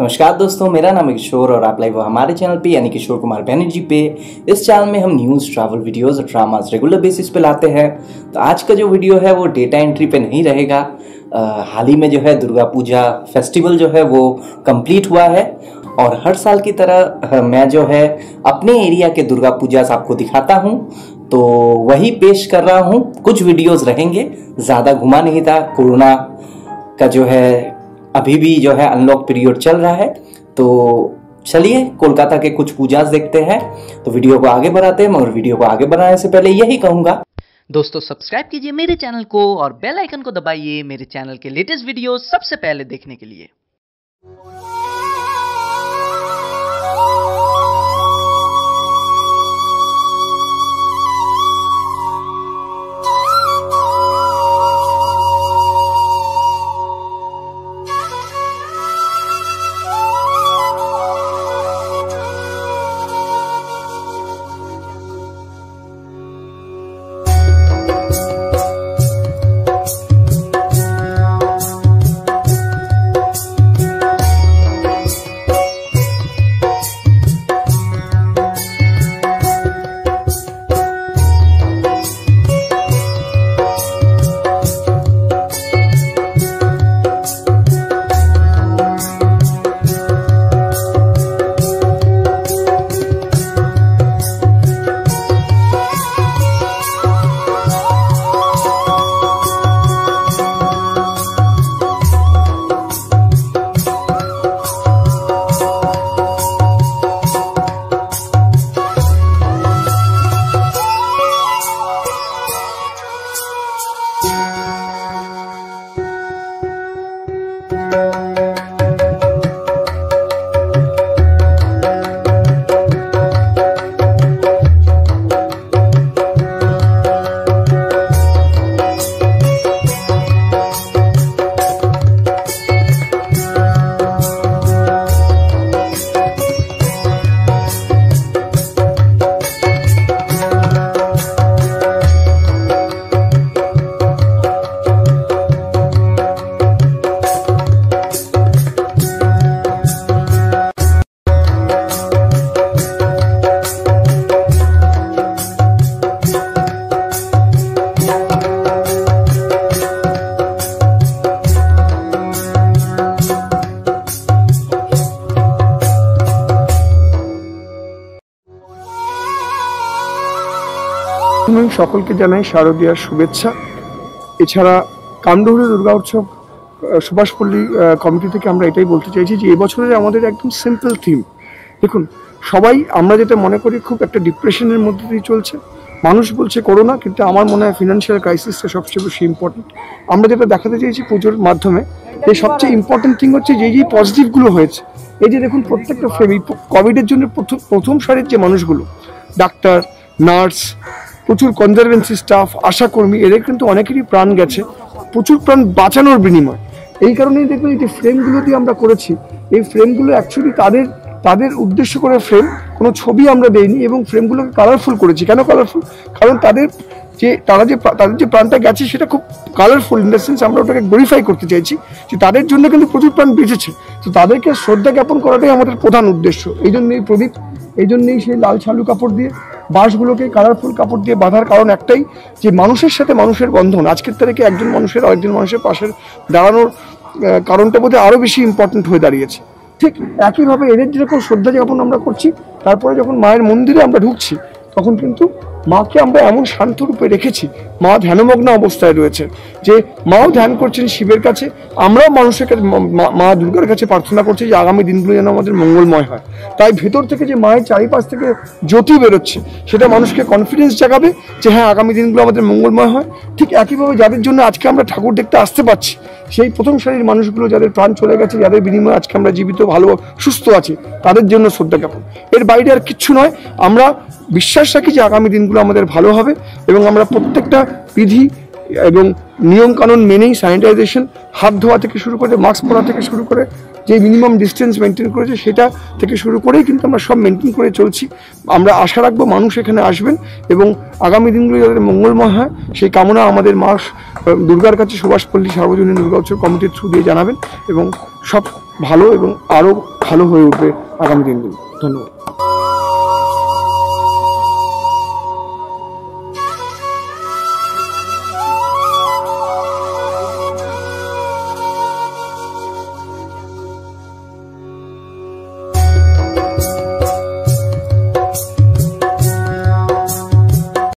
नमस्कार दोस्तों, मेरा नाम है किशोर और आप लाइव हमारे चैनल पे यानी किशोर कुमार बैनर्जी पे। इस चैनल में हम न्यूज़, ट्रैवल वीडियोस और ड्रामास रेगुलर बेसिस पे लाते हैं। तो आज का जो वीडियो है वो डेटा एंट्री पे नहीं रहेगा। हाल ही में जो है दुर्गा पूजा फेस्टिवल जो है वो कंप्लीट हुआ है और हर साल की तरह मैं जो है अपने एरिया के दुर्गा पूजा आपको दिखाता हूँ, तो वही पेश कर रहा हूँ। कुछ वीडियोज़ रहेंगे, ज़्यादा घुमा नहीं था, कोरोना का जो है अभी भी जो है अनलॉक पीरियड चल रहा है। तो चलिए कोलकाता के कुछ पूजास देखते हैं, तो वीडियो को आगे बढ़ाते हैं। मगर वीडियो को आगे बढ़ाने से पहले यही कहूँगा दोस्तों, सब्सक्राइब कीजिए मेरे चैनल को और बेल आइकन को दबाइए मेरे चैनल के लेटेस्ट वीडियो सबसे पहले देखने के लिए। सकल के जानाई शारदियार शुभेच्छा। एछाड़ा कामडोहरे दुर्गा उत्सव सुभाषपल्ली कमिटी थेके आमरा एटाई बोलते चाइछि जे এবছরে आमादेर एकदम सिम्पल थीम। देखुन सबाई आमरा जेटा मने करी खूब एक डिप्रेशनेर मध्य दिये चलछे, मानुष बोलछे करोना, किन्तु आमार मने हय फिनान्शियल क्राइसिसटा सबचेये बेशि इम्पर्टेंट। आमरा जेटा देखाते चाइछि पुजोर माध्यमे ये सबचेये इम्पर्टेंट थिंग हच्छे जे जे पजिटिवगुलो हयेछे। एई जे देखुन प्रत्येकटा फ्रेम कोविडेर जोन्नो प्रथम सारिर जे मानुषगुलो डाक्तार, नार्स, प्रचुर कन्जारभेंसि स्टाफ, आशाकर्मी, एদের কিন্তু অনেকেরই প্রাণ গেছে প্রচুর প্রাণ বাঁচানোর বিনিময়। এই কারণেই দেখবেন এই যে ফ্রেমগুলো দিয়ে আমরা করেছি, এই ফ্রেমগুলো অ্যাকচুয়ালি তাদের তাদের উদ্দেশ্য করে ফ্রেম, কোনো ছবি আমরা দেইনি এবং ফ্রেমগুলোকে কালারফুল করেছি। কেন কালারফুল? কারণ তাদের যে প্রাণটা গেছে সেটা খুব কালারফুল, ইন দ্য সেন্স আমরা ওটাকে গ্লোরিফাই করতে চাইছি যে তাদের জন্য কিন্তু প্রচুর প্রাণ বেঁচেছে। তো তাদেরকে শ্রদ্ধা জ্ঞাপন করাটাই আমাদের প্রধান উদ্দেশ্য। এই জন্য এই প্রদীপ, এই জন্যই সেই লাল শালু কাপড় দিয়ে বাঁশগুলোকে কালারফুল কাপড় দিয়ে বাঁধার কারণ একটাই যে মানুষের সাথে মানুষের বন্ধন। আজকের তারিখে একজন মানুষের আরেকজন মানুষের পাশে দাঁড়ানোর কারণটা বোধ হয় আরও বেশি ইম্পর্টেন্ট হয়ে দাঁড়িয়েছে। ঠিক একইভাবে এদের যেরকম শ্রদ্ধা জ্ঞাপন আমরা করছি, তারপরে যখন মায়ের মন্দিরে আমরা ঢুকছি তখন কিন্তু মাকে আমরা এমন শান্ত রূপে রেখেছি, মা ধ্যানমগ্ন অবস্থায় রয়েছে, যে মাও ধ্যান করছেন শিবের কাছে, আমরাও মানুষের কাছে মা দুর্গার কাছে প্রার্থনা করছি যে আগামী দিনগুলো যেন আমাদের মঙ্গলময় হয়। তাই ভেতর থেকে যে মায়ের চারিপাশ থেকে জ্যোতি বেরোচ্ছে সেটা মানুষকে কনফিডেন্স জাগাবে যে হ্যাঁ আগামী দিনগুলো আমাদের মঙ্গলময় হয়। ঠিক একইভাবে যাদের জন্য আজকে আমরা ঠাকুর দেখতে আসতে পারছি, সেই প্রথম সারির মানুষগুলো যাদের প্রাণ চলে গেছে, যাদের বিনিময়ে আজকে আমরা জীবিত, ভালো, সুস্থ আছি, তাদের জন্য শ্রদ্ধা জ্ঞাপন। এর বাইরে আর কিচ্ছু নয়। আমরা বিশ্বাস রাখি যে আগামী দিনগুলো আমাদের ভালো হবে এবং আমরা প্রত্যেকটা বিধি এবং নিয়মকানুন মেনেই স্যানিটাইজেশন, হাত ধোয়া থেকে শুরু করে, মাস্ক পরা থেকে শুরু করে, যে মিনিমাম ডিস্টেন্স মেনটেন করেছে সেটা থেকে শুরু করেই কিন্তু আমরা সব মেনটেন করে চলছি। আমরা আশা রাখবো মানুষ এখানে আসবেন এবং আগামী দিনগুলো যাদের মঙ্গলময় হয় সেই কামনা আমাদের মা দুর্গার কাছে সুভাষপল্লী সার্বজনীন দুর্গা উৎসব কমিটির থ্রু দিয়ে জানাবেন এবং সব ভালো এবং আরও ভালো হয়ে উঠবে আগামী দিনগুলো। ধন্যবাদ।